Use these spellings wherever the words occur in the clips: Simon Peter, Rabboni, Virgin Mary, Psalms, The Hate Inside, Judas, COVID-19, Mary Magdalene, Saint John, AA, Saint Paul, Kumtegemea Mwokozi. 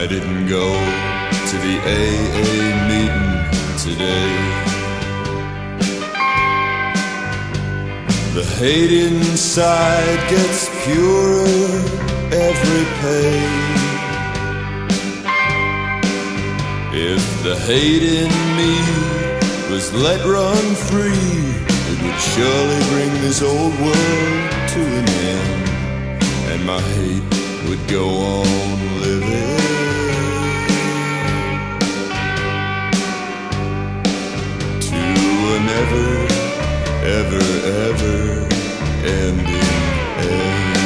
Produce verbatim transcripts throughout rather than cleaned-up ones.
I didn't go to the A A meeting today. The hate inside gets purer every page. If the hate in me was let run free, it would surely bring this old world to an end, and my hate would go on living. Ever, ever, ever ending end.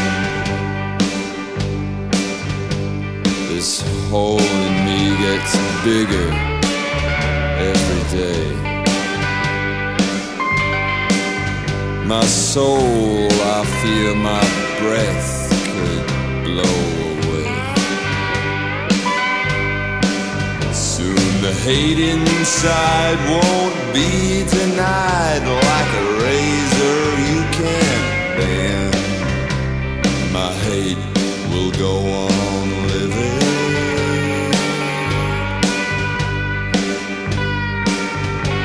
This hole in me gets bigger every day. My soul, I fear my breath could blow away. Soon the hate inside won't be denied. Like a razor you can't bend, my hate will go on living.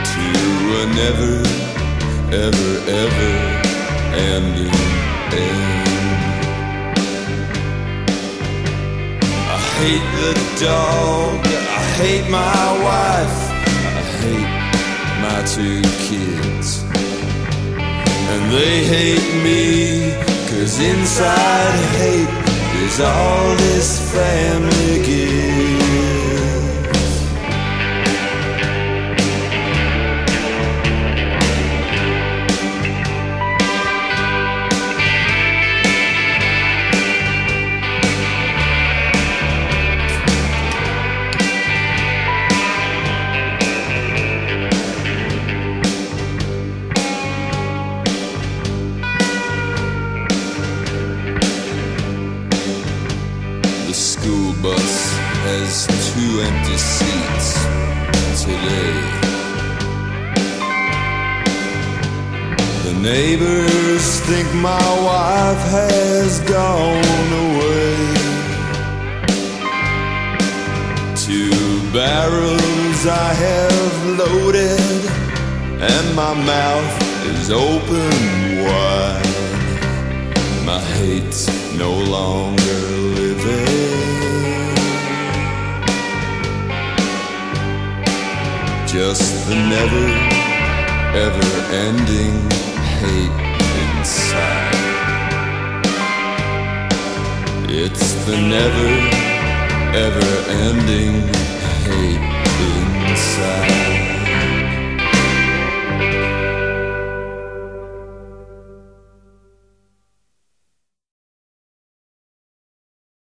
To a never, ever, ever ending end. I hate the dog, I hate my wife, I hate my two kids, and they hate me, 'cause inside hate is all this family gives. The school bus has two empty seats today. The neighbors think my wife has gone away. Two barrels I have loaded, and my mouth is open wide. My hate's no longer living. Just the never, ever ending hate inside. It's the never, ever ending hate inside.